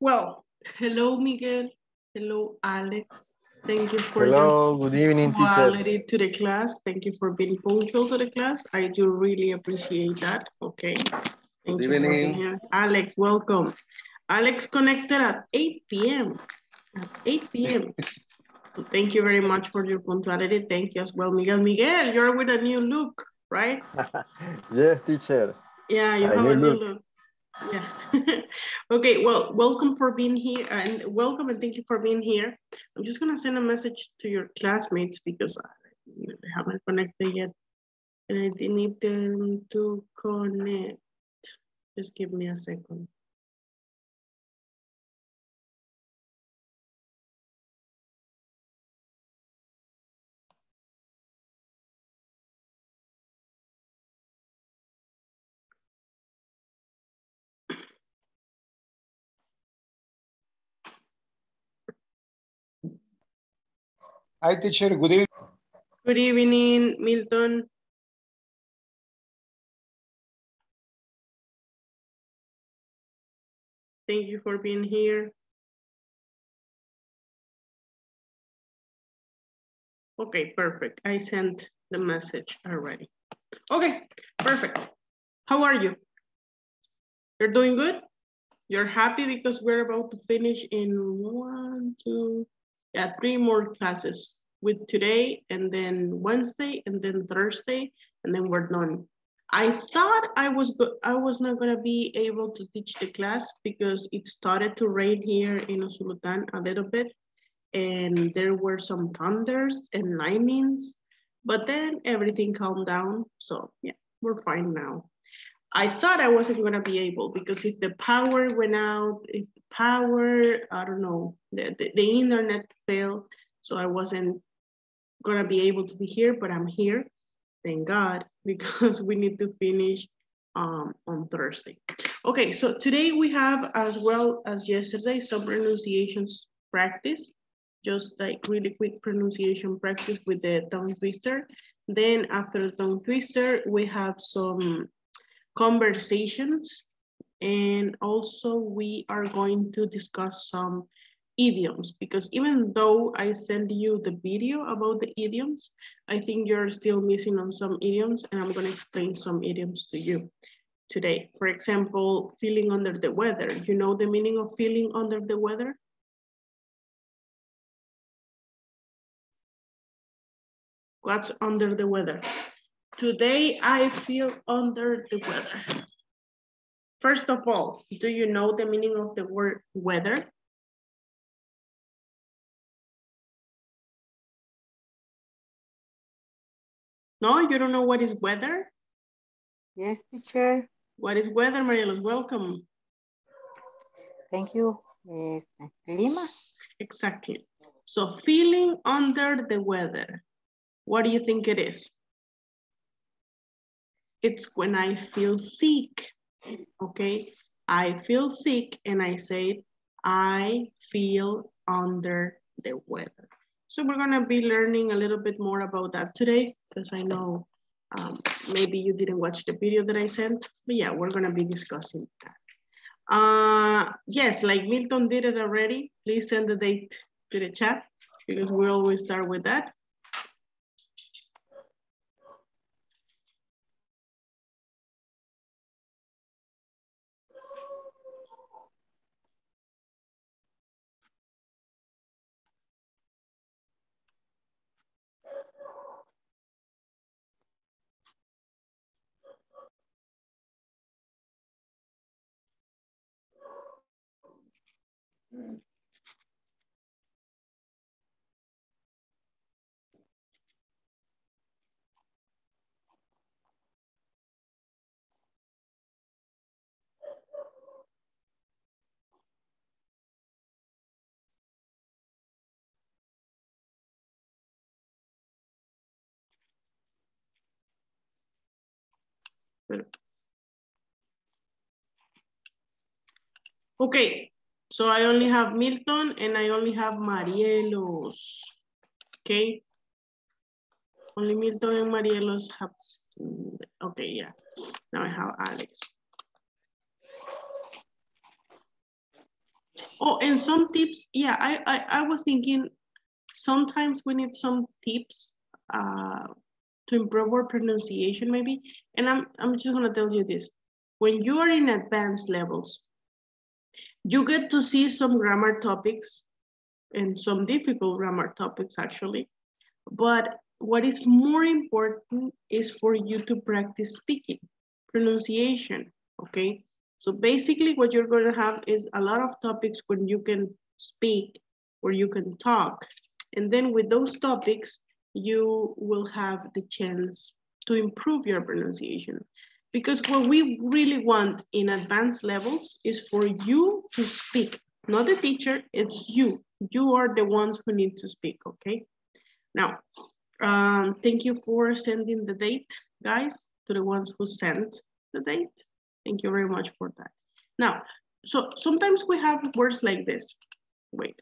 Well, hello, Miguel. Hello, Alex. Thank you for your good evening, quality to the class. Thank you for being punctual to the class. I do really appreciate that. Okay. Thank you for being here. Alex, welcome. Alex connected at 8 p.m. At 8 p.m. So thank you very much for your punctuality. Thank you as well, Miguel. Miguel, you're with a new look, right? Yes, teacher. Yeah, you have a new look. Yeah. Okay, well, welcome for being here and welcome and thank you for being here. I'm just going to send a message to your classmates because I haven't connected yet and I need them to connect. Just give me a second. Hi, teacher. Good evening. Good evening, Milton. Thank you for being here. Okay, perfect. I sent the message already. Okay, perfect. How are you? You're doing good? You're happy because we're about to finish in 1, 2, yeah, 3 more classes with today and then Wednesday and then Thursday and then we're done. I thought I was not gonna be able to teach the class because it started to rain here in Osulutan a little bit and there were some thunders and lightnings, but then everything calmed down. So yeah, we're fine now. I thought I wasn't gonna be able because if the power went out, if the power, I don't know, the internet failed. So I wasn't gonna be able to be here, but I'm here, thank God, because we need to finish on Thursday. Okay, so today we have, as well as yesterday, some pronunciations practice, just like really quick pronunciation practice with the tongue twister. Then after the tongue twister, we have some conversations, and also we are going to discuss some idioms because even though I send you the video about the idioms, I think you're still missing on some idioms and I'm gonna explain some idioms to you today. For example, feeling under the weather. You know the meaning of feeling under the weather? What's under the weather? Today, I feel under the weather. First of all, do you know the meaning of the word weather? No, you don't know what is weather? Yes, teacher. What is weather, Maria Luz? Welcome. Thank you. Clima. Exactly. So feeling under the weather, what do you think it is? It's when I feel sick, okay? I feel sick and I say, I feel under the weather. So we're gonna be learning a little bit more about that today because I know maybe you didn't watch the video that I sent, but yeah, we're gonna be discussing that. Yes, like Milton did it already, please send the date to the chat because we always start with that. Okay. So I only have Milton and I only have Marielos, okay? Only Milton and Marielos have, okay, yeah. Now I have Alex. Oh, and some tips. Yeah, I was thinking sometimes we need some tips to improve our pronunciation maybe. And I'm just gonna tell you this. When you are in advanced levels, you get to see some grammar topics and some difficult grammar topics actually. But what is more important is for you to practice speaking, pronunciation, okay? So basically what you're gonna have is a lot of topics when you can speak or you can talk. And then with those topics, you will have the chance to improve your pronunciation. Because what we really want in advanced levels is for you to speak, not the teacher, it's you. You are the ones who need to speak, okay? Now, thank you for sending the date, guys, to the ones who sent the date. Thank you very much for that. Now, so sometimes we have words like this. Wait.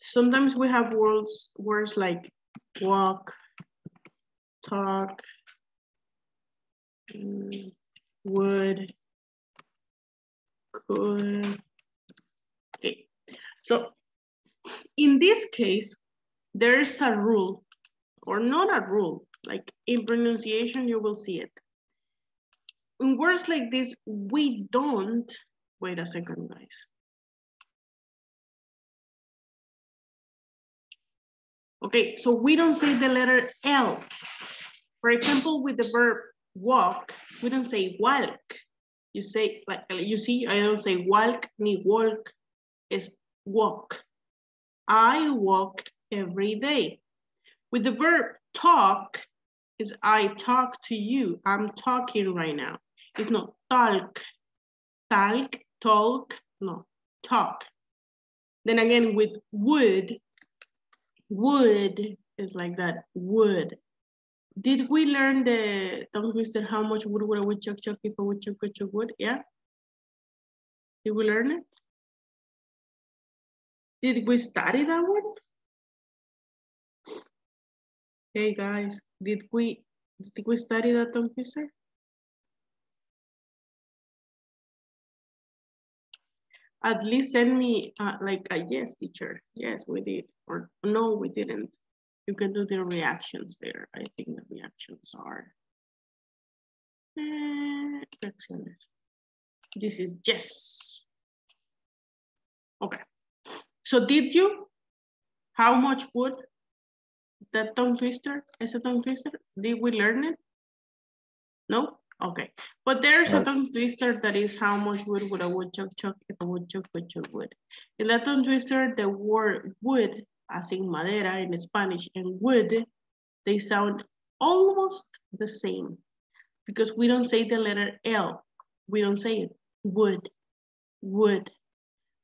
Sometimes we have words like walk, talk, would, could. Okay. So in this case, there is a rule, or not a rule, like in pronunciation, you will see it. In words like this, we don't, wait a second, guys. Okay, so we don't say the letter L. For example, with the verb walk, we don't say walk. You say, like, you see, I don't say walk, ni walk, it's walk. I walk every day. With the verb talk, is I talk to you. I'm talking right now. It's not talk, talk, talk, no, talk. Then again, with would, would is like that, would. Did we learn the, don't we said how much wood would I would chuck chuck if I would chuck chuck wood? Yeah? Did we learn it? Did we study that one? Hey guys, did we study that on Tuesday? At least send me like a yes, teacher. Yes, we did, or no, we didn't. You can do the reactions there. I think the reactions are. This is yes. Okay. So did you? How much wood? That tongue twister is a tongue twister. Did we learn it? No. Okay, but there's a tongue twister that is how much wood would a woodchuck chuck if a woodchuck would chuck wood. In that tongue twister, the word wood, as in madera in Spanish, and wood, they sound almost the same because we don't say the letter L. We don't say it. Wood, wood.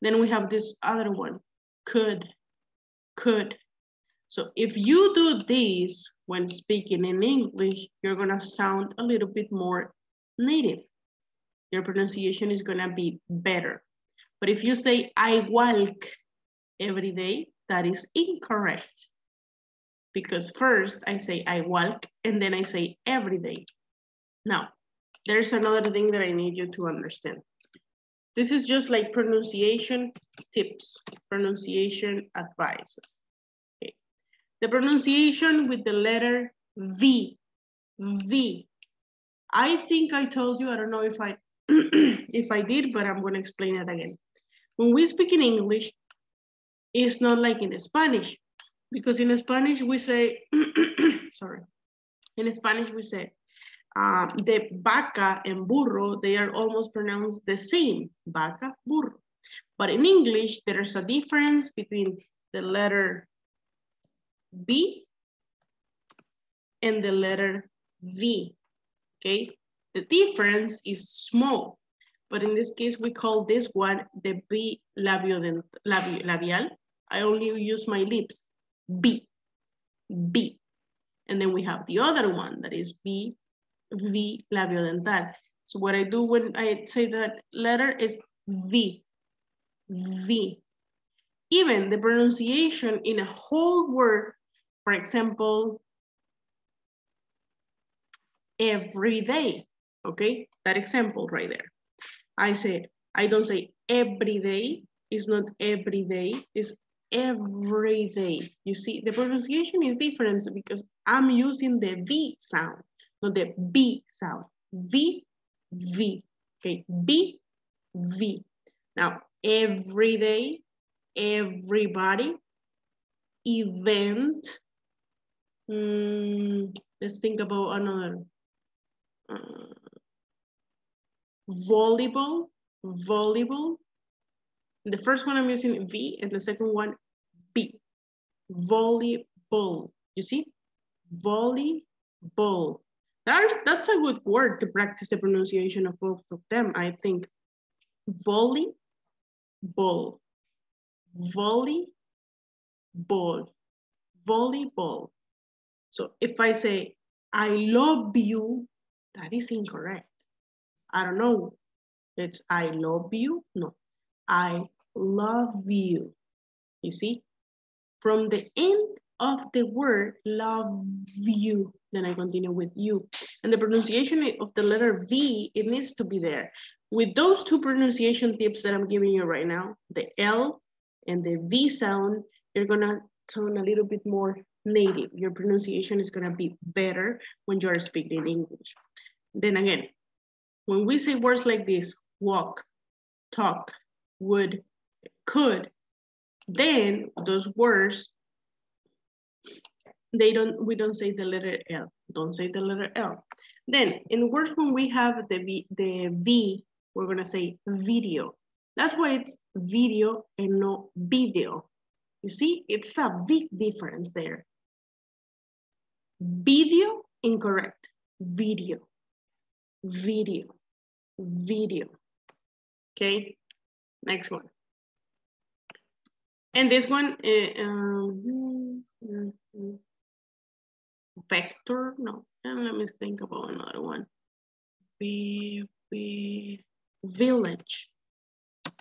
Then we have this other one, could, could. So if you do these when speaking in English, you're gonna sound a little bit more native. Your pronunciation is gonna be better. But if you say, I walk every day, that is incorrect. Because first I say, I walk, and then I say every day. Now, there's another thing that I need you to understand. This is just like pronunciation tips, pronunciation advices. The pronunciation with the letter V, V. I think I told you, I don't know if I, if I did, but I'm gonna explain it again. When we speak in English, it's not like in Spanish, because in Spanish we say, sorry, in Spanish we say, the vaca and burro, they are almost pronounced the same, vaca, burro. But in English, there's a difference between the letter B and the letter V, okay? The difference is small, but in this case, we call this one the B labial. I only use my lips, B, B. And then we have the other one that is B, V labiodental. So what I do when I say that letter is V, V. Even the pronunciation in a whole word, for example, every day, okay? That example right there. I said, I don't say every day. It's not every day. It's every day. You see, the pronunciation is different because I'm using the V sound, not the B sound. V, V. Okay, B, V. Now, every day, everybody, event. Let's think about another. Volleyball, volleyball. The first one I'm using V and the second one B. Volleyball, you see? Volleyball. That's a good word to practice the pronunciation of both of them, I think. Volleyball, volleyball, volleyball. So if I say, I love you, that is incorrect. I don't know. It's I love you. No, I love you. You see? From the end of the word, love you. Then I continue with you. And the pronunciation of the letter V, it needs to be there. With those two pronunciation tips that I'm giving you right now, the L and the V sound, you're gonna sound a little bit more native. Your pronunciation is gonna be better when you're speaking English. Then again, when we say words like this, walk, talk, would, could, then those words, we don't say the letter L. Don't say the letter L. Then in words when we have the V, we're gonna say video. That's why it's video and not video. You see, it's a big difference there. Video, incorrect. Video, video. Video. Okay, next one. And this one, vector, no, and let me think about another one. Village,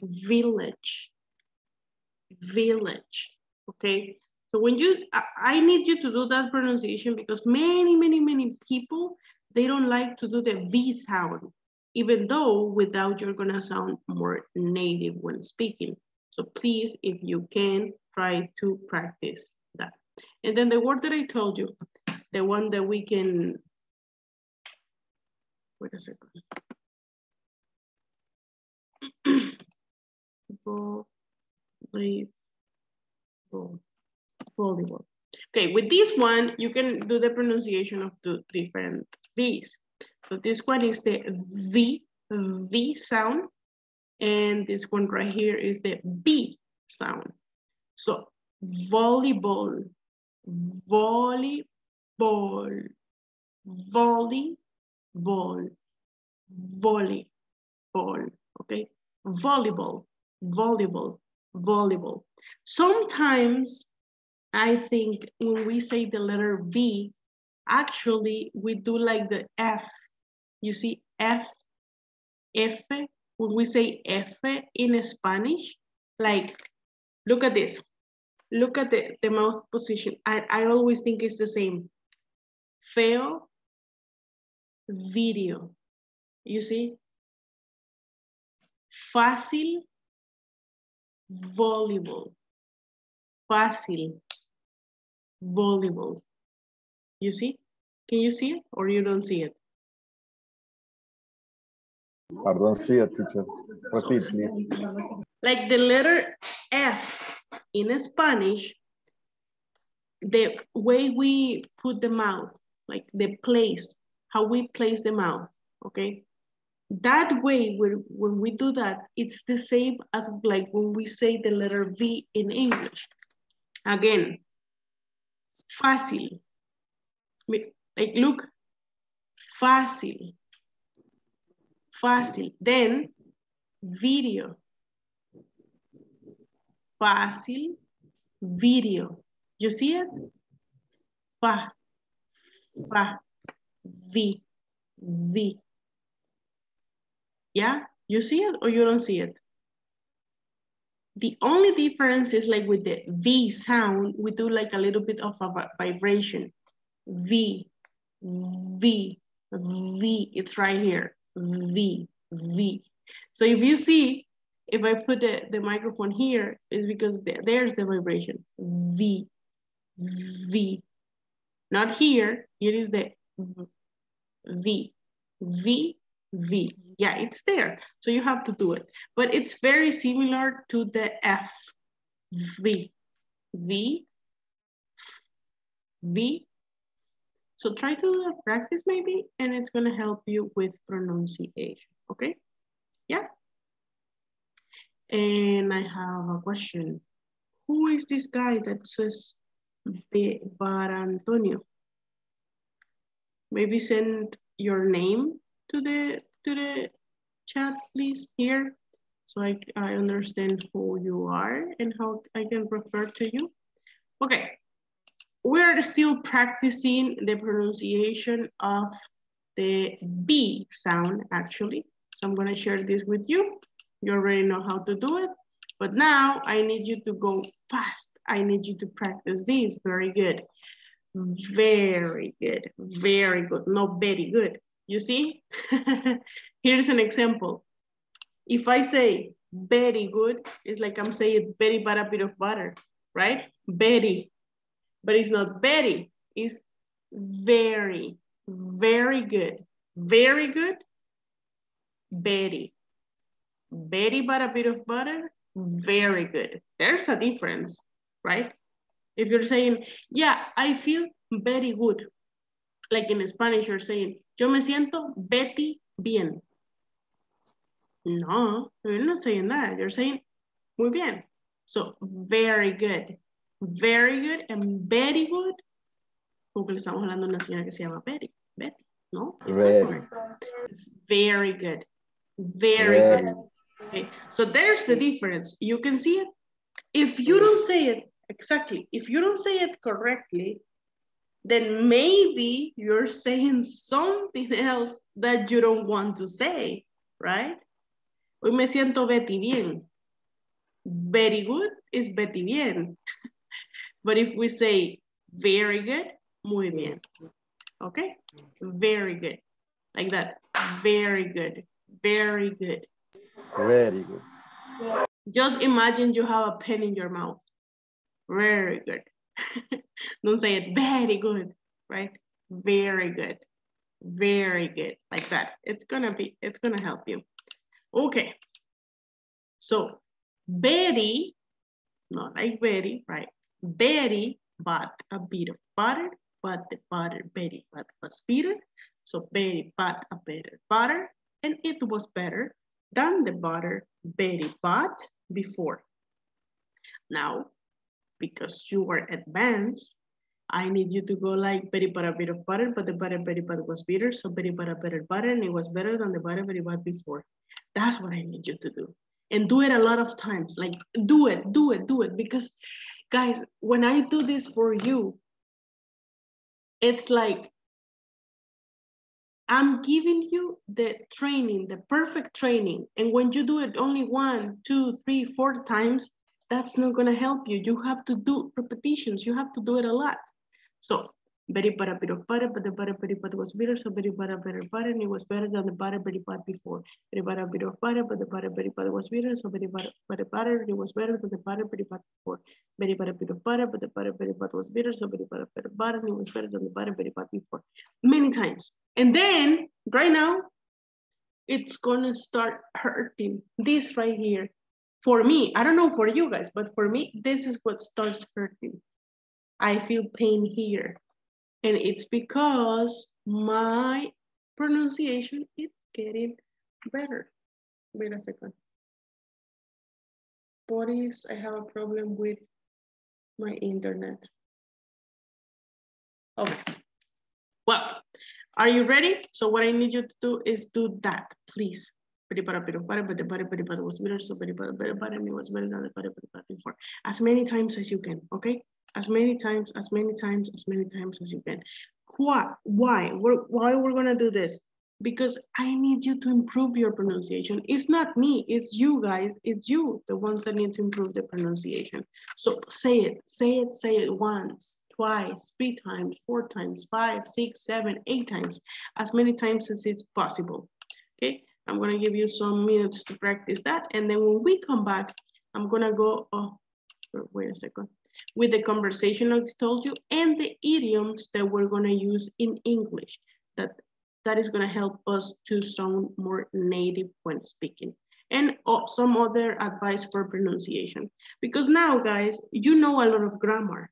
village, village. Okay, so when I need you to do that pronunciation because many people, they don't like to do the V sound, even though without you're gonna sound more native when speaking. So please, if you can, try to practice that. And then the word that I told you, the one that we can, wait a second. Volleyball. Okay, with this one, you can do the pronunciation of two different V's. So this one is the V sound, and this one right here is the B sound. So volleyball, volleyball, volleyball, volleyball, okay? Volleyball, volleyball, volleyball. Sometimes I think when we say the letter V, actually we do like the F. You see F, F, when we say F in Spanish, like, look at this. Look at the mouth position. I always think it's the same. Feo, video, you see? Fácil, volleyball. Fácil, volleyball. You see? Can you see it or you don't see it? I don't see it, teacher. Repeat, please. Like the letter F in Spanish, the way we put the mouth, like the place, how we place the mouth, okay? That way, when we do that, it's the same as like when we say the letter V in English. Again, fácil. Like, look, fácil, fácil. Then, video, fácil, video. You see it? Fa, fa, vi, vi. Yeah, you see it or you don't see it? The only difference is like with the V sound, we do like a little bit of a vibration. V, V, V, it's right here, V, V. So if you see, If I put the microphone here, it's because there's the vibration, V, V. Not here, here is the V, V, V. Yeah, it's there, so you have to do it. But it's very similar to the F, V, V, V. So try to do a practice maybe, and it's gonna help you with pronunciation, okay? Yeah. And I have a question. Who is this guy that says Bar Antonio? Maybe send your name to the chat, please, here, so I understand who you are and how I can refer to you. Okay, we're still practicing the pronunciation of the B sound, actually. So I'm gonna share this with you. You already know how to do it, but now I need you to go fast. I need you to practice these. Very good. Very good. Very good. No, very good. You see? Here's an example. If I say very good, it's like I'm saying very but a bit of butter, right? Very. But it's not very. It's very. Very good. Very good. Very. Very but a bit of butter, very good. There's a difference, right? If you're saying, yeah, I feel very good. Like in Spanish, you're saying, yo me siento Betty bien. No, you're not saying that. You're saying, muy bien. So very good, and very good. Porque le estamos hablando de una señora que se llama Betty. Betty, no? It's very good. Very good. Okay. So there's the difference. You can see it. If you don't say it exactly, if you don't say it correctly, then maybe you're saying something else that you don't want to say, right? Hoy me siento Betty bien. Very good is Betty bien. But if we say very good, muy bien. Okay? Very good. Like that. Very good. Very good. Very good. Just imagine you have a pen in your mouth. Very good. Don't say it, very good, right? Very good. Very good. Like that. It's gonna help you. Okay. So very, not like very, right? Very, but a bit of butter, but the butter, very, but was bitter. So very, but a bit of butter. And it was better than the butter very bad before. Now, because you were advanced, I need you to go like very but a bit of butter, but the butter very bad was bitter, so very but a better butter, and it was better than the butter very bad before. That's what I need you to do. And do it a lot of times, like do it. Because guys, when I do this for you, it's like, I'm giving you the training, the perfect training. And when you do it only 1, 2, 3, 4 times, that's not gonna help you. You have to do repetitions. You have to do it a lot. So, very but a bit of butter, but the butter very but was bitter, so very but a better butter, and it was better than the butter very bad before. Very but a bit of butter, but the butter very but was bitter, so very but a butter, and it was better than the butter very bad before. Very but a bit of butter, but the butter very bad was bitter, so very but a better butter, and it was better than the butter very bad before. Many times. And then right now, it's gonna start hurting. This right here, for me, I don't know for you guys, but for me, this is what starts hurting. I feel pain here. And it's because my pronunciation is getting better. Wait a second. Boris, I have a problem with my internet. Okay. Well, are you ready? So what I need you to do is do that, please. As many times as you can, okay? As many times as you can. Why we're gonna do this? Because I need you to improve your pronunciation. It's not me, it's you guys. It's you, the ones that need to improve the pronunciation. So say it once, twice, 3 times, 4 times, 5, 6, 7, 8 times, as many times as it's possible, okay? I'm gonna give you some minutes to practice that. And then when we come back, I'm gonna go, oh, wait a second, with the conversation I told you and the idioms that we're gonna use in English. That is gonna help us to sound more native when speaking. And some other advice for pronunciation. Because now, guys, you know a lot of grammar.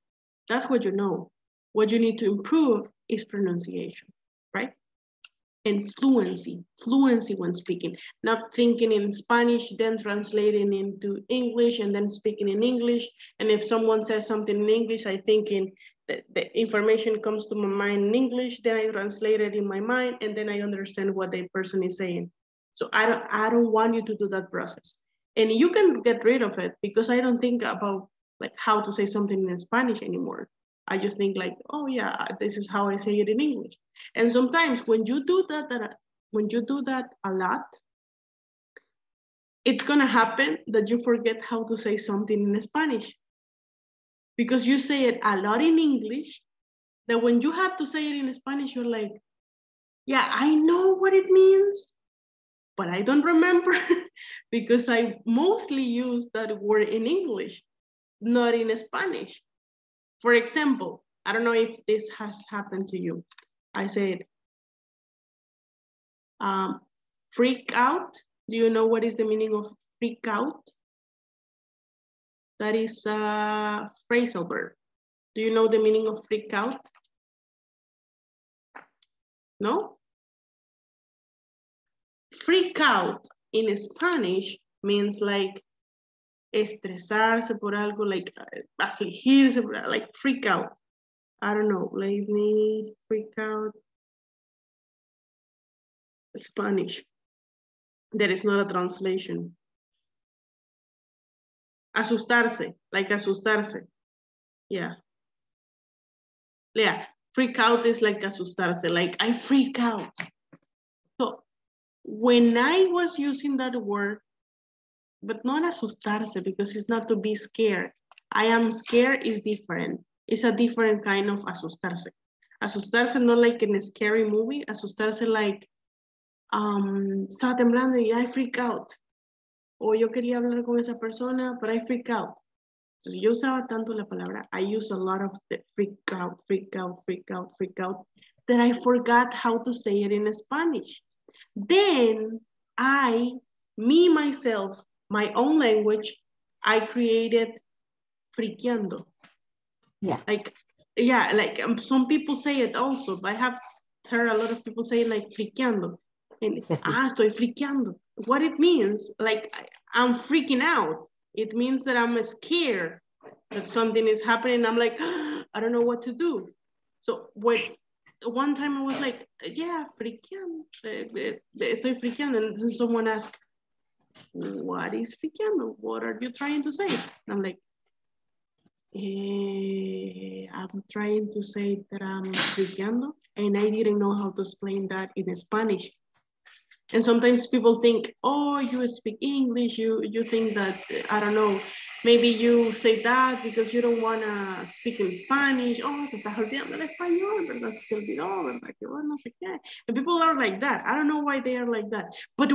That's what you know. What you need to improve is pronunciation, right? And fluency when speaking. Not thinking in Spanish, then translating into English, and then speaking in English. And if someone says something in English, I think the information comes to my mind in English, then I translate it in my mind, and then I understand what the person is saying. So I don't want you to do that process. And you can get rid of it because I don't think about like how to say something in Spanish anymore. I just think like, oh yeah, this is how I say it in English. And sometimes when you do that a lot, it's gonna happen that you forget how to say something in Spanish because you say it a lot in English that when you have to say it in Spanish, you're like, yeah, I know what it means, but I don't remember because I mostly use that word in English, not in Spanish. For example, I don't know if this has happened to you. I said, freak out. Do you know what is the meaning of freak out? That is a phrasal verb. Do you know the meaning of freak out? No? Freak out in Spanish means like estresarse por algo, like afligirse, like freak out. I don't know, let me freak out. Spanish. There is not a translation. Asustarse, like asustarse. Yeah. Yeah, freak out is like asustarse, like I freak out. So when I was using that word, but not asustarse because it's not to be scared. I am scared is different. It's a different kind of asustarse. Asustarse not like in a scary movie. Asustarse like, está temblando y I freak out. O yo quería hablar con esa persona, but I freak out. Entonces yo usaba tanto la palabra. I use a lot of the freak out that I forgot how to say it in Spanish. Then myself, my own language, I created friqueando. Yeah. Like some people say it also, but I have heard a lot of people saying like friqueando. And estoy friqueando. What it means, like I'm freaking out. It means that I'm scared that something is happening. I'm like, I don't know what to do. So one time I was like, yeah, friqueando. Estoy friqueando. And then someone asked, what is friqueando? What are you trying to say? And I'm like, I'm trying to say that I'm friqueando, and I didn't know how to explain that in Spanish. And sometimes people think, oh, you speak English, you think that, I don't know, maybe you say that because you don't want to speak in Spanish. Oh, te estás olvidando el español, ¿verdad? Se te olvidó, ¿verdad? Que bueno, no sé qué. And people are like that. I don't know why they are like that. But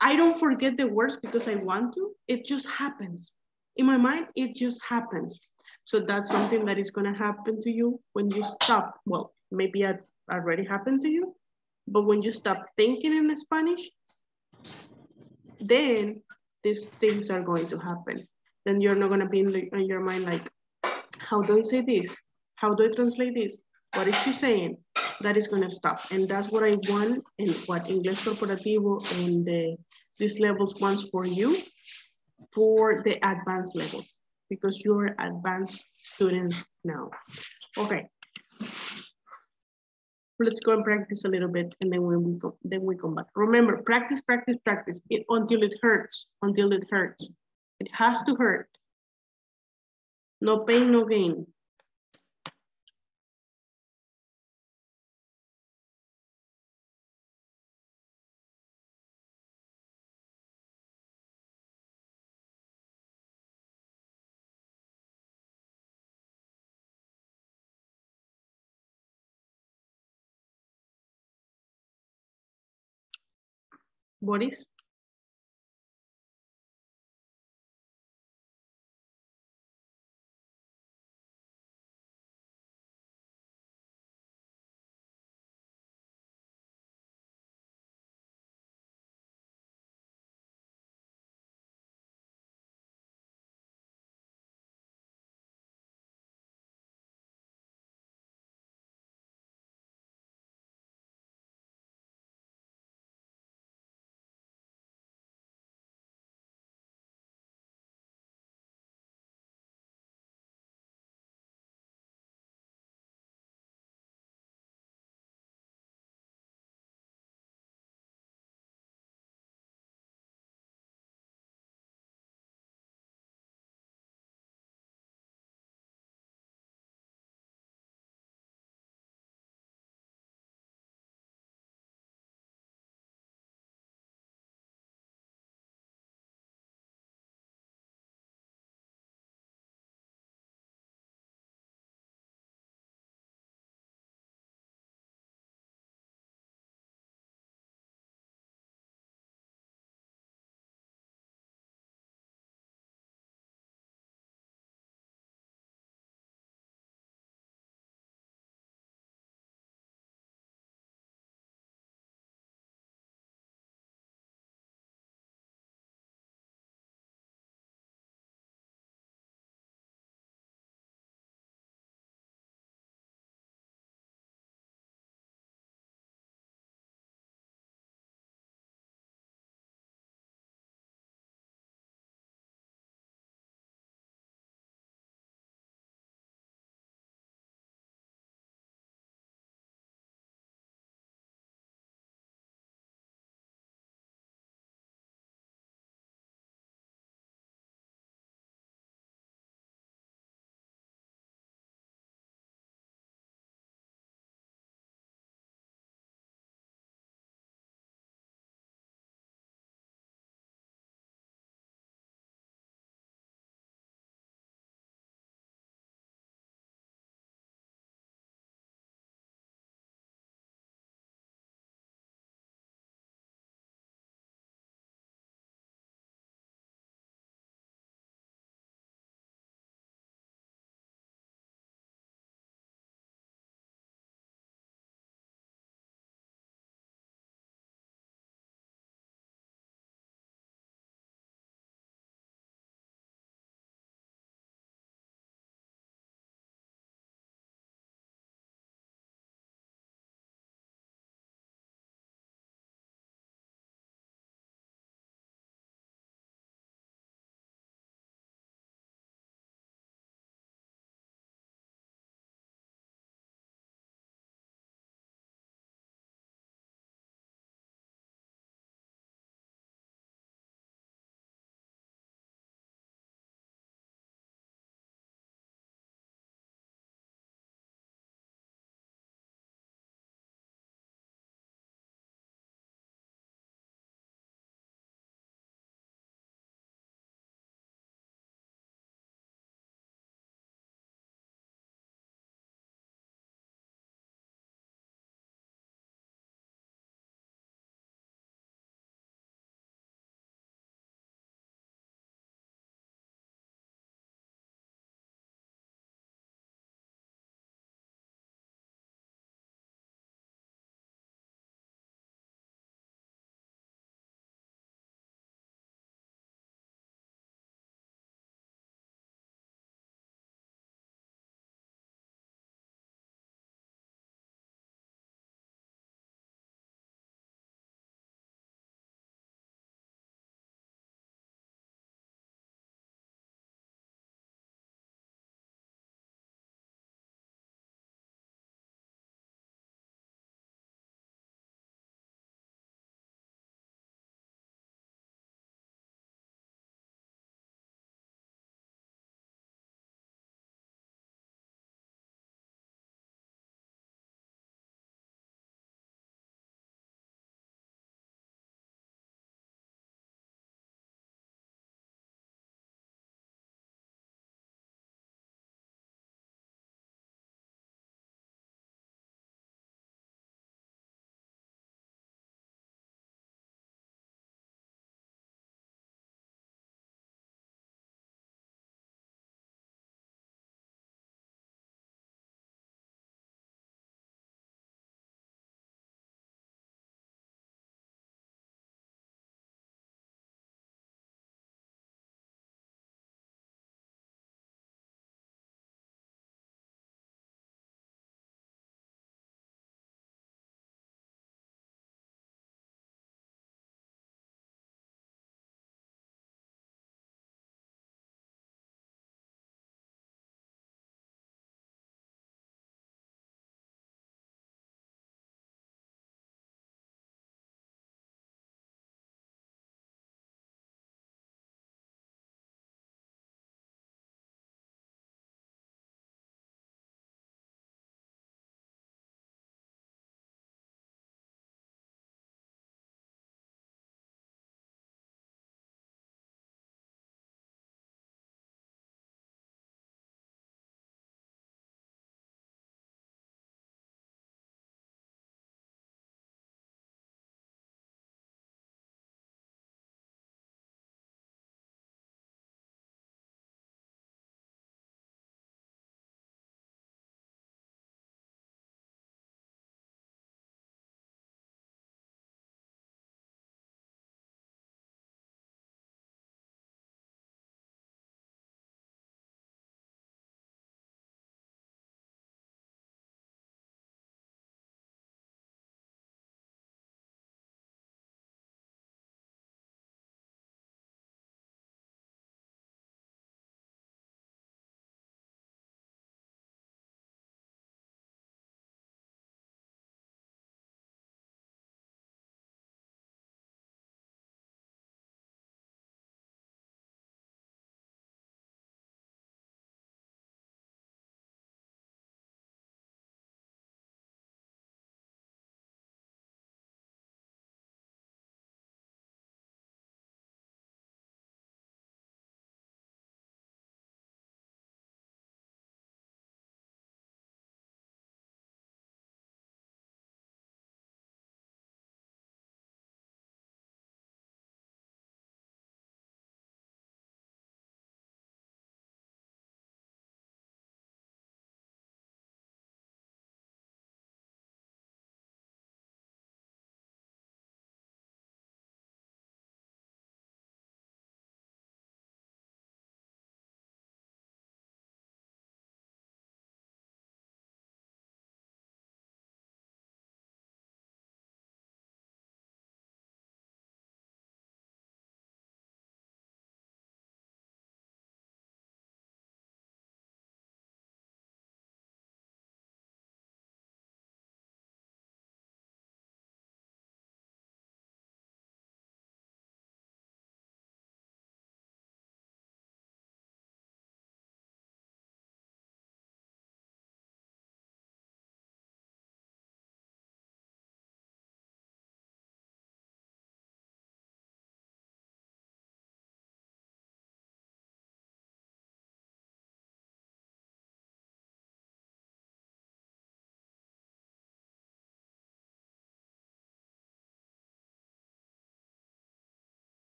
I don't forget the words because I want to. It just happens. In my mind, it just happens. So that's something that is going to happen to you when you stop. Well, maybe it already happened to you, but when you stop thinking in Spanish, then these things are going to happen. Then you're not going to be in your mind like, how do I say this? How do I translate this? What is she saying? That is going to stop. And that's what I want and what Inglés Corporativo and these levels wants for you for the advanced level because you're advanced students now. Okay. Let's go and practice a little bit and then we come back. Remember, practice it until it hurts, It has to hurt. No pain, no gain. Boris?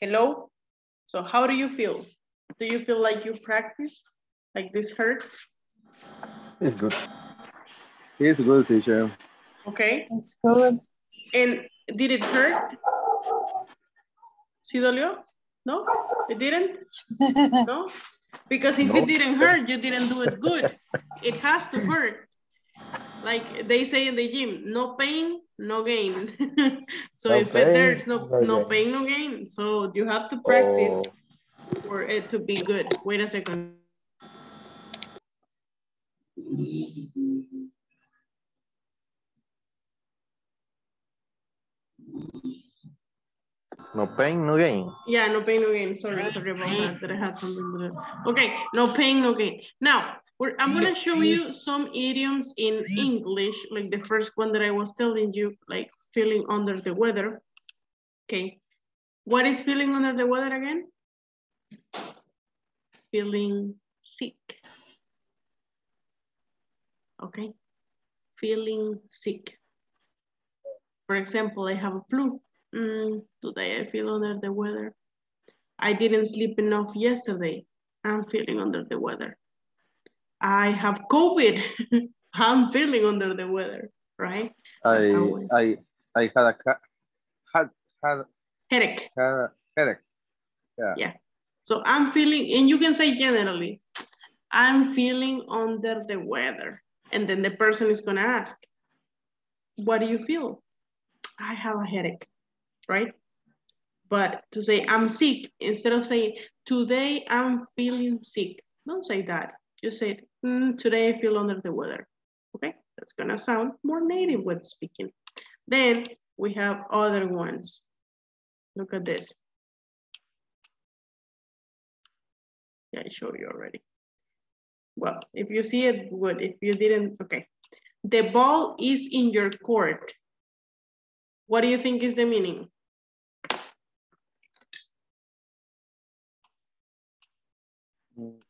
hello. So how do you feel? Do you feel like you practice? Like this hurt? It's good. It's good, teacher. Okay. It's good. And did it hurt? ¿Sí dolió? No? It didn't? No? Because if it didn't hurt, you didn't do it good. It has to hurt. Like they say in the gym, no pain, no gain. So if there's no pain, no gain. So you have to practice for it to be good. Wait a second. No pain, no gain. Yeah, no pain, no gain. Sorry about that I had something to do. Okay, no pain, no gain. Now, I'm gonna show you some idioms in English, like the first one that I was telling you, like feeling under the weather. Okay, what is feeling under the weather again? Feeling sick. Okay, feeling sick. For example, I have a flu. Today I feel under the weather. I didn't sleep enough yesterday. I'm feeling under the weather. I have COVID. I'm feeling under the weather, right? I had a headache. Yeah. Yeah. So I'm feeling, and you can say generally, I'm feeling under the weather. And then the person is gonna ask, what do you feel? I have a headache, right? But to say I'm sick, instead of saying, today I'm feeling sick, don't say that. You say, today I feel under the weather, okay? That's gonna sound more native when speaking. Then we have other ones. Look at this. Yeah, I showed you already. Well, if you see it, good. If you didn't, okay. The ball is in your court. What do you think is the meaning?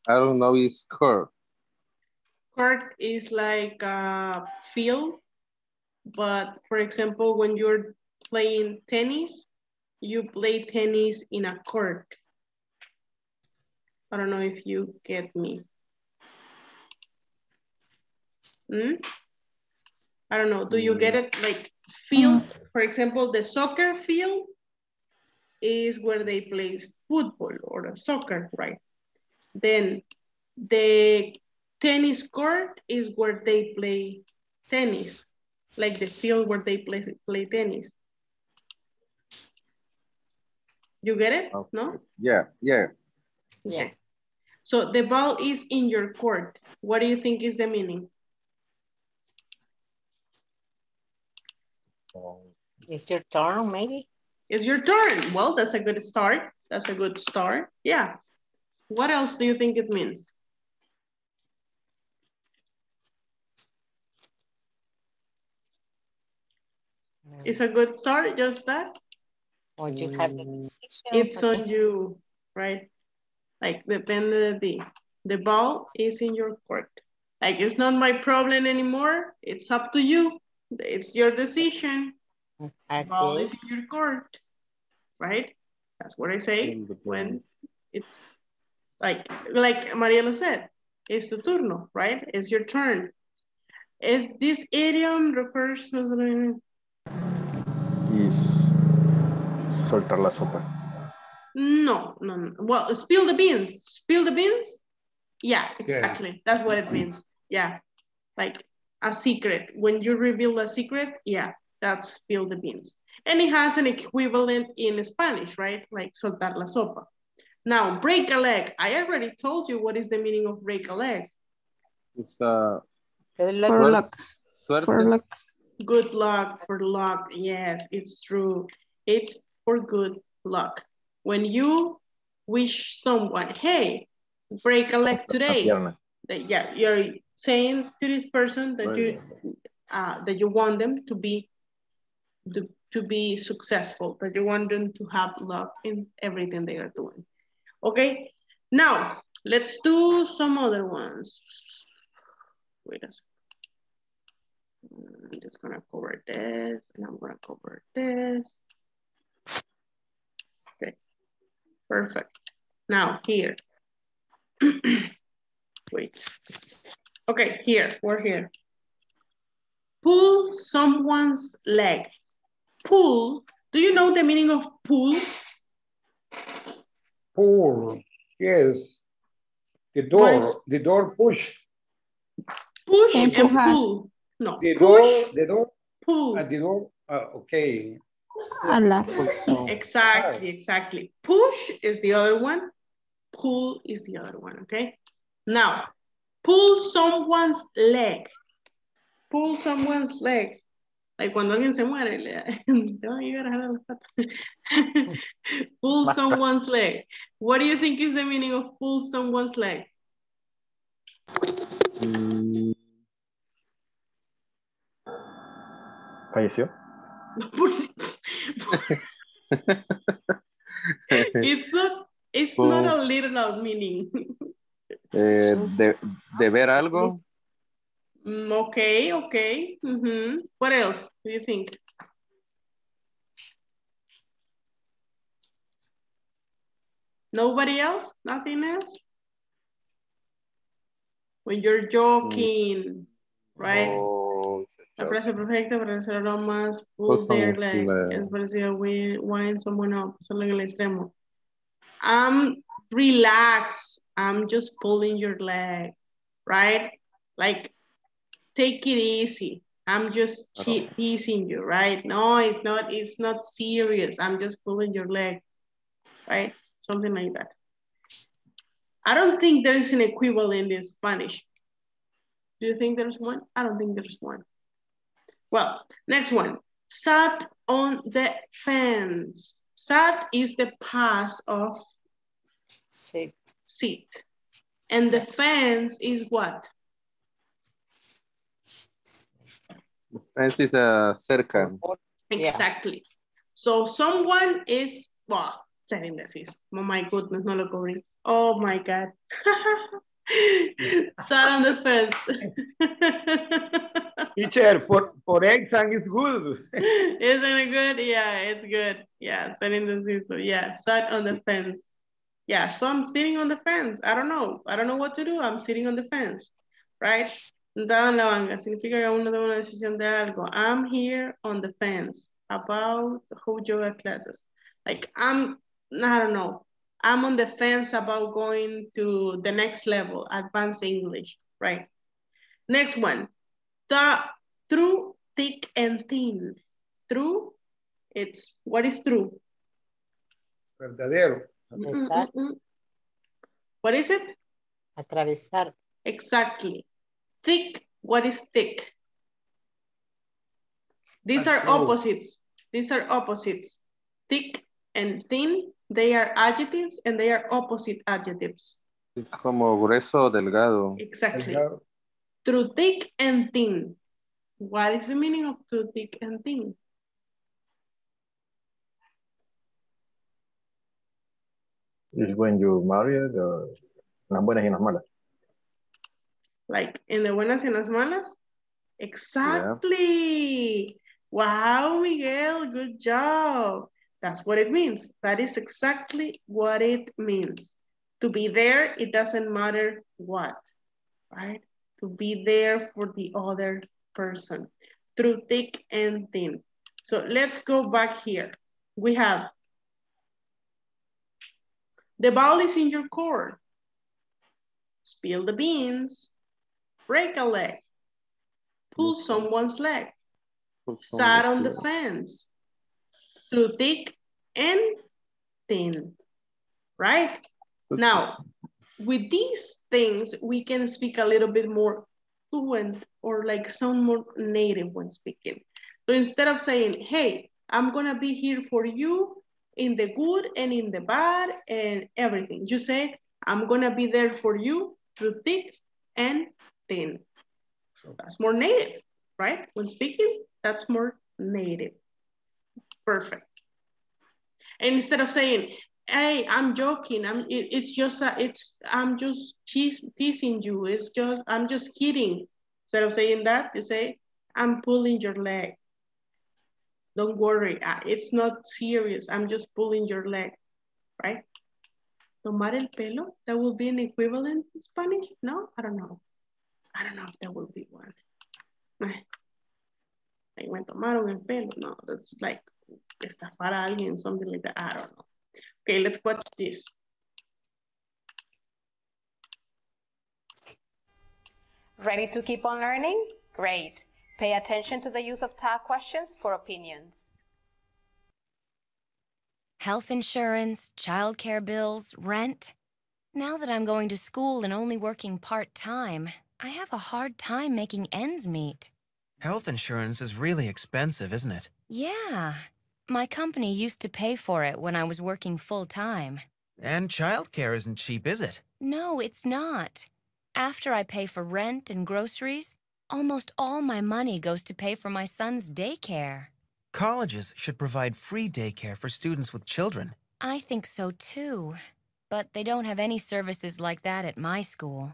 I don't know, it's court. Court is like a field, but for example, when you're playing tennis, you play tennis in a court. I don't know if you get me. I don't know, do you get it? Like field, for example, the soccer field is where they play football or soccer, right? Then the tennis court is where they play tennis, like the field where they play tennis. You get it? Okay. No? Yeah, yeah. Yeah. So the ball is in your court. What do you think is the meaning? It's your turn, maybe? It's your turn. Well, that's a good start. That's a good start. Yeah. What else do you think it means? It's a good start, just that? Or you have the decision. It's on you, right? Like, the ball is in your court. Like, it's not my problem anymore. It's up to you. It's your decision. The ball is in your court, right? That's what I say when it's... Like Mariela said, it's the turno, right? It's your turn. Is this idiom refers to... Is soltar la sopa. No. Well, spill the beans. Spill the beans? Yeah, exactly. Yeah. That's what it means. Yeah. Like a secret. When you reveal a secret, yeah, that's spill the beans. And it has an equivalent in Spanish, right? Like soltar la sopa. Now, break a leg. I already told you what is the meaning of break a leg. It's for luck. Good luck, for luck. Yes, it's true. It's for good luck. When you wish someone, hey, break a leg today. Yeah, you're saying to this person that you want them to be successful, that you want them to have luck in everything they are doing. Okay, now let's do some other ones. Wait a second. I'm just gonna cover this and I'm gonna cover this. Okay, Perfect. Now here. Wait. Okay, here, we're here. Pull someone's leg. Pull. Do you know the meaning of pull? Pull, yes. The door push. Push and pull. No. The door, push, the door. Pull. At the door, okay. Exactly, exactly. Push is the other one. Pull is the other one, okay? Now, pull someone's leg. Pull someone's leg. Like cuando alguien se muere, le van a llegar a jalar las patas. Pull someone's leg. What do you think is the meaning of pull someone's leg? Falleció. it's not a literal meaning. de ver algo. Okay, okay. Mm-hmm. What else do you think? Nobody else? Nothing else? When you're joking, right? Oh, la frase perfecta para hacerlo más. Pull their leg. Es parecido a wind someone up. Solo en el extremo. Relax. I'm just pulling your leg, right? Like, take it easy. I'm just teasing you, right? No, it's not serious. I'm just pulling your leg, right? Something like that. I don't think there is an equivalent in Spanish. Do you think there's one? I don't think there's one. Well, next one. Sat on the fence. Sat is the past of sit. And the fence is what? The fence is a cerca. Exactly. Yeah. So someone is, well, setting this is, oh my goodness, no lo cubrí. Oh my God. Sat on the fence. Teacher, for exam is good. Isn't it good? Yeah, it's good. Yeah, setting the season. Yeah, sat on the fence. Yeah, so I'm sitting on the fence. I don't know. I don't know what to do. I'm sitting on the fence, right? Sentada en la banca significa que uno toma una decisión de algo. I'm here on the fence about whole yoga classes. Like I don't know. I'm on the fence about going to the next level, advanced English, right? Next one, through thick and thin. Through, it's what is true? Verdadero. Atravesar. What is it? Atravesar. Exactly. Thick, what is thick? These are opposites. These are opposites. Thick and thin, they are adjectives and they are opposite adjectives. It's como grueso, delgado. Exactly. Delgado. Through thick and thin. What is the meaning of through thick and thin? It's when you marry the las buenas y las malas. Like, en las buenas y en las malas? Exactly. Yeah. Wow, Miguel, good job. That's what it means. That is exactly what it means. To be there, it doesn't matter what, right? To be there for the other person, through thick and thin. So let's go back here. We have, the ball is in your court. Spill the beans. Break a leg, pull someone's leg, sat on the fence, through thick and thin, right? Now, with these things, we can speak a little bit more fluent or like sound more native when speaking. So instead of saying, hey, I'm gonna be here for you in the good and in the bad and everything, you say, I'm gonna be there for you through thick and thin. So that's more native, right? When speaking, that's more native. Perfect. And instead of saying, hey, I'm joking, I'm just teasing you, I'm just kidding. Instead of saying that, you say, I'm pulling your leg. Don't worry, it's not serious. I'm just pulling your leg, right? tomar el pelo, that will be an equivalent in Spanish? No, I don't know. I don't know if that will be one. Like, me tomaron el pelo. No, that's like estafar a alguien, something like that. I don't know. Okay, let's watch this. Ready to keep on learning? Great. Pay attention to the use of tag questions for opinions. Health insurance, childcare bills, rent. Now that I'm going to school and only working part-time, I have a hard time making ends meet. Health insurance is really expensive, isn't it? Yeah. My company used to pay for it when I was working full-time. And childcare isn't cheap, is it? No, it's not. After I pay for rent and groceries, almost all my money goes to pay for my son's daycare. Colleges should provide free daycare for students with children. I think so too, but they don't have any services like that at my school.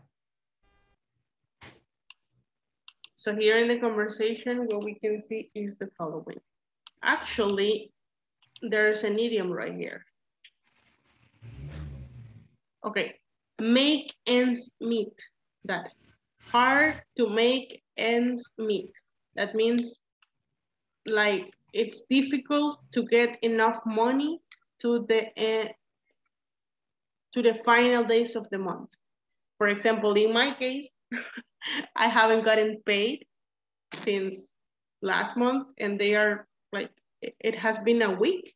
So here in the conversation, what we can see is the following. Actually, there's an idiom right here. Okay, make ends meet, that. Hard to make ends meet. That means like it's difficult to get enough money to the final days of the month. For example, in my case, I haven't gotten paid since last month, and they are like, it has been a week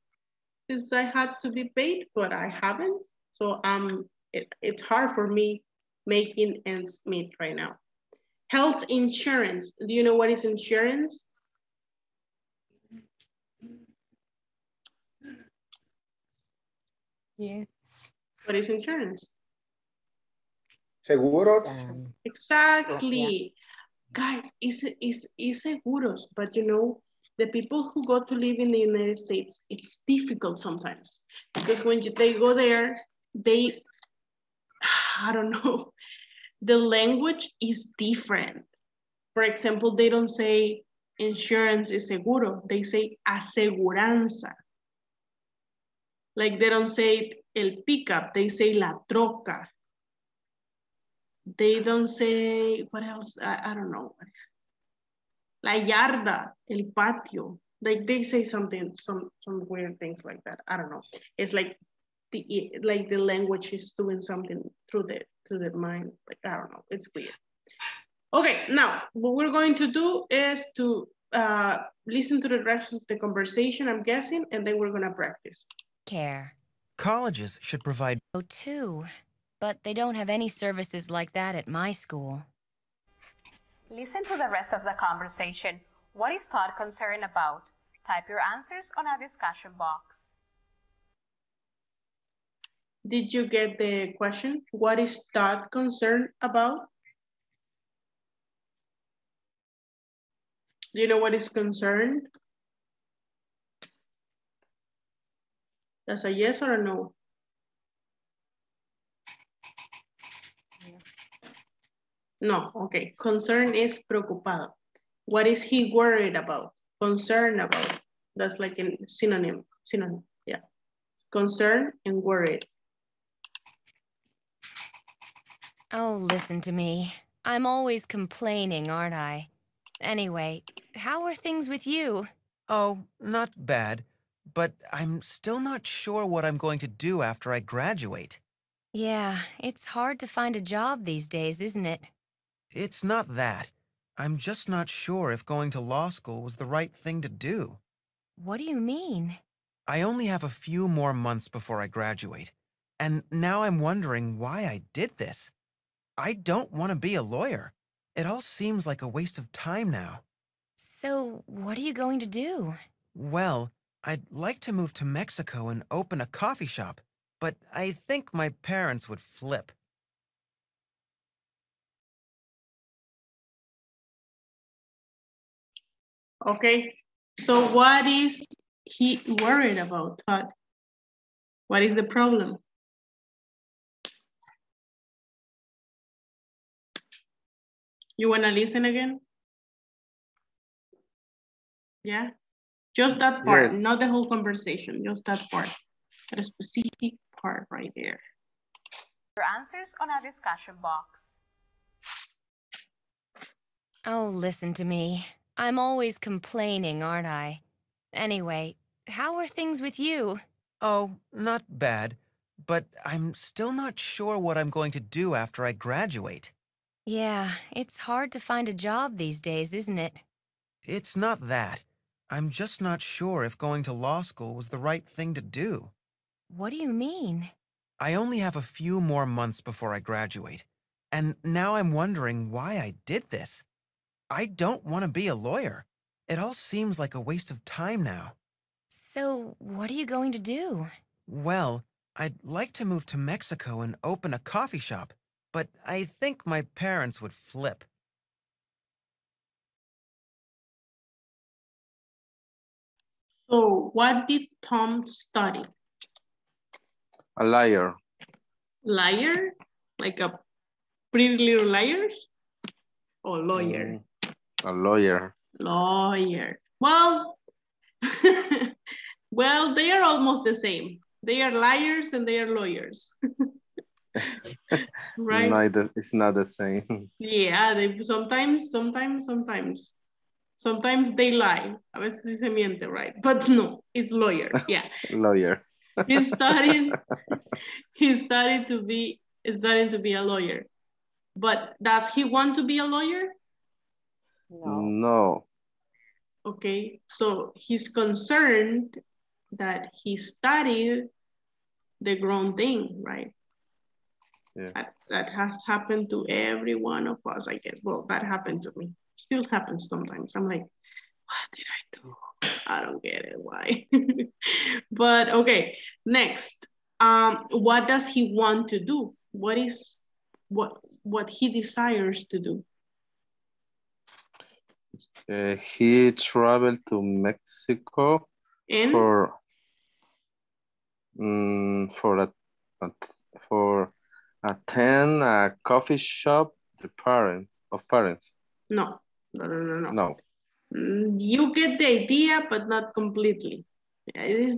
since I had to be paid, but I haven't. So it's hard for me making ends meet right now. Health insurance. Do you know what is insurance? Yes. What is insurance? Seguros. Exactly. Yeah. Guys, it's seguros, but you know, the people who go to live in the United States, it's difficult sometimes because when they go there, they, I don't know, the language is different. For example, they don't say insurance is seguro, they say aseguranza. Like they don't say el pickup, they say la troca. They don't say, what else? I don't know. La yarda, el patio. Like they say something, some weird things like that. I don't know. It's like the language is doing something through the mind. Like, I don't know, it's weird. Okay, now what we're going to do is to listen to the rest of the conversation, I'm guessing, and then we're gonna practice. Care. Colleges should provide too, but they don't have any services like that at my school. Listen to the rest of the conversation. What is taught concern about? Type your answers on our discussion box. Did you get the question? What is that concern about? Do you know what is concerned? That's a yes or a no? No, okay. Concern is preocupado. What is he worried about? Concerned about. That's like a synonym. Synonym, yeah. Concerned and worried. Oh, listen to me. I'm always complaining, aren't I? Anyway, how are things with you? Oh, not bad, but I'm still not sure what I'm going to do after I graduate. Yeah, it's hard to find a job these days, isn't it? It's not that. I'm just not sure if going to law school was the right thing to do. What do you mean? I only have a few more months before I graduate, and now I'm wondering why I did this. I don't want to be a lawyer. It all seems like a waste of time now. So, what are you going to do? Well, I'd like to move to Mexico and open a coffee shop, but I think my parents would flip. Okay, so what is he worried about, Todd? What is the problem? You want to listen again? Yeah? Just that part, yes. Not the whole conversation, just that part. That specific part right there. your answers on our discussion box. Oh, listen to me. I'm always complaining, aren't I? Anyway, how are things with you? Oh, not bad. But I'm still not sure what I'm going to do after I graduate. Yeah, it's hard to find a job these days, isn't it? It's not that. I'm just not sure if going to law school was the right thing to do. What do you mean? I only have a few more months before I graduate, and now I'm wondering why I did this. I don't want to be a lawyer. It all seems like a waste of time now. So, what are you going to do? Well, I'd like to move to Mexico and open a coffee shop, but I think my parents would flip. So, what did Tom study? A liar. Liar? Like a Pretty Little Liars? Or lawyer? A lawyer. Lawyer. Well, well, they are almost the same. They are liars and they are lawyers. Right? Neither, it's not the same. Yeah, they, sometimes they lie. A veces sí se miente, right? But no, it's lawyer, yeah. Lawyer. He's starting to be a lawyer. But does he want to be a lawyer? No. No. Okay, so he's concerned that he studied the wrong thing, right? Yeah. That has happened to every one of us, I guess. Well, that happened to me. Still happens sometimes. I'm like, what did I do? I don't get it, why? But okay, next. What does he want to do? What he desires to do? He traveled to Mexico for attend a coffee shop of parents. No. You get the idea, but not completely. It is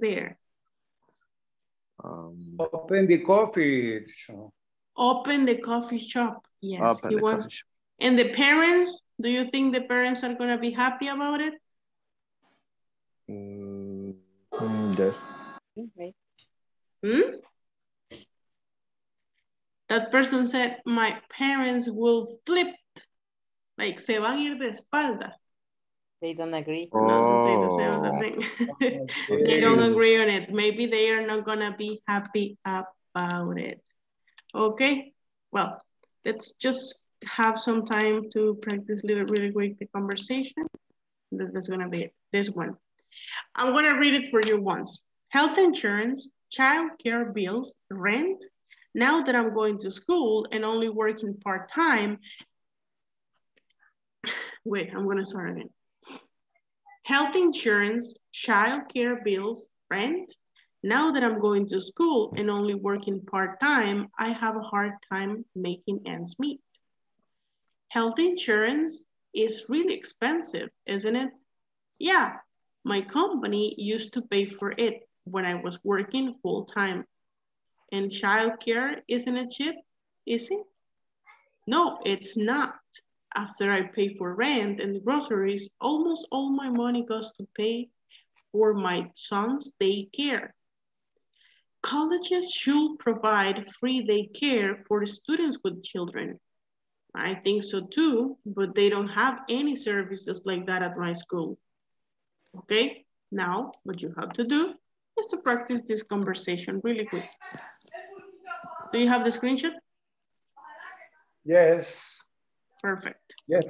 there. Open the coffee shop. Open the coffee shop. Yes, he wants. And the parents, do you think the parents are gonna be happy about it? Yes. Hmm? That person said, my parents will flip. Like, se van a ir de espalda. They don't agree. Oh. No, they, don't say they don't agree on it. Maybe they are not gonna be happy about it. Okay, well, let's just have some time to practice really quick the conversation. That's gonna be it. This one. I'm gonna read it for you once. Health insurance, child care bills, rent. Now that I'm going to school and only working part-time. Wait, I'm gonna start again. Health insurance, child care bills, rent. Now that I'm going to school and only working part-time, I have a hard time making ends meet. Health insurance is really expensive, isn't it? Yeah, my company used to pay for it when I was working full-time. And childcare, isn't it cheap? Is it? No, it's not. After I pay for rent and groceries, almost all my money goes to pay for my son's daycare. Colleges should provide free daycare for students with children. I think so too, but they don't have any services like that at my school. Okay, now what you have to do is to practice this conversation really quick. Do you have the screenshot? Yes. Perfect. Yes.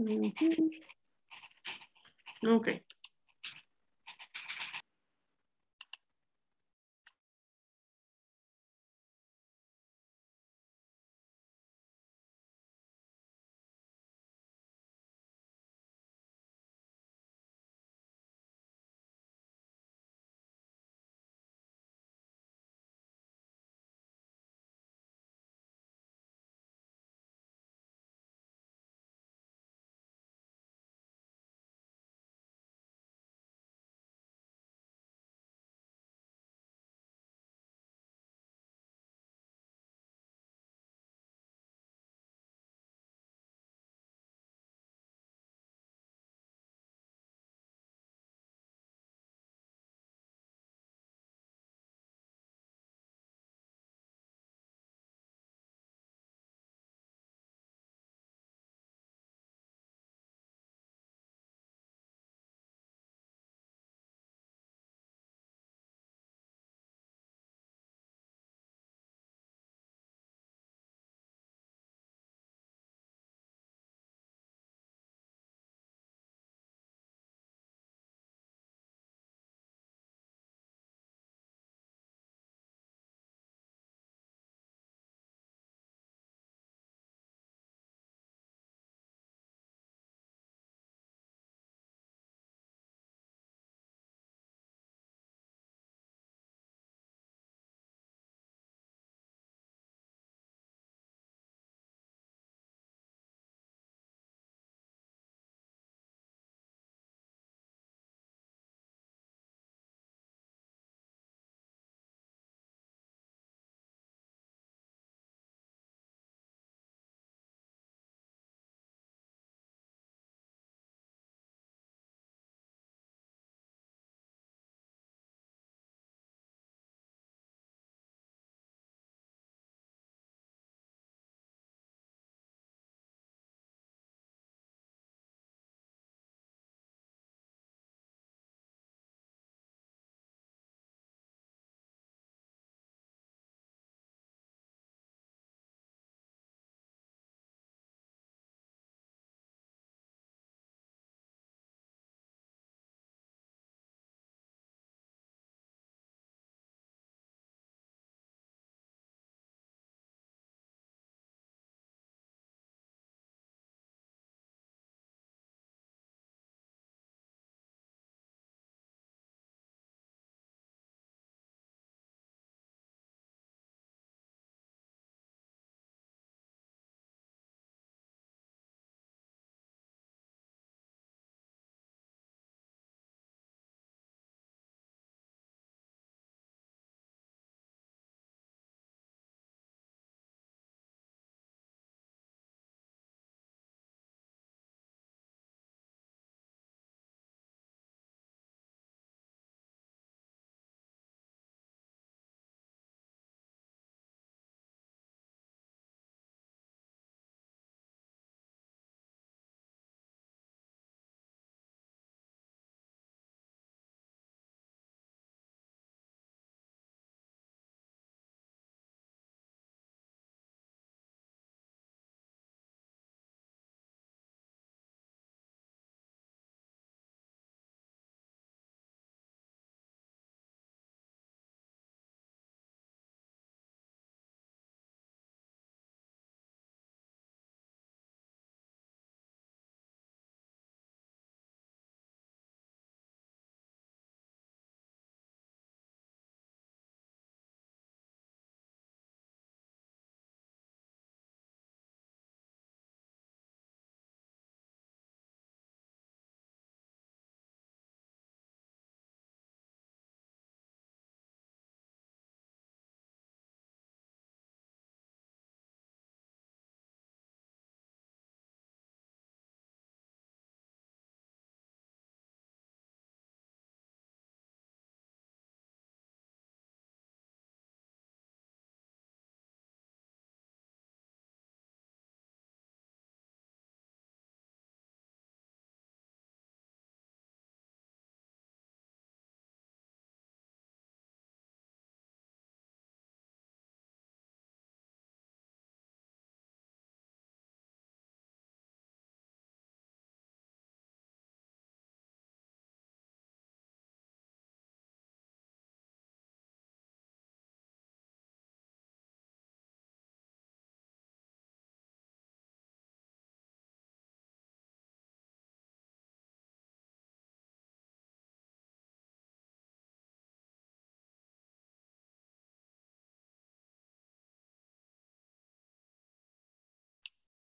Mm-hmm. Okay.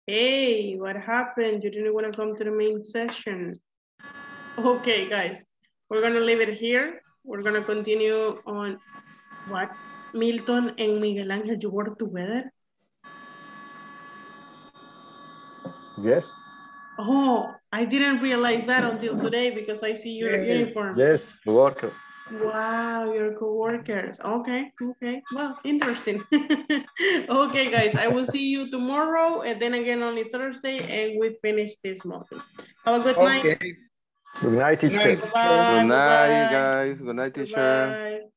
Hey, what happened? You didn't want to come to the main session. Okay, guys, we're going to leave it here. We're going to continue on what? Milton and Miguel Angel, you work together? Yes. Oh, I didn't realize that until today because I see your uniform. Yes, worker. Wow, your co-workers. Okay, okay. Well, interesting. Okay, guys, I will see you tomorrow and then again only Thursday and we finish this module. Have a good night. Good night, teacher. Good night, guys. Good night, teacher. Bye-bye.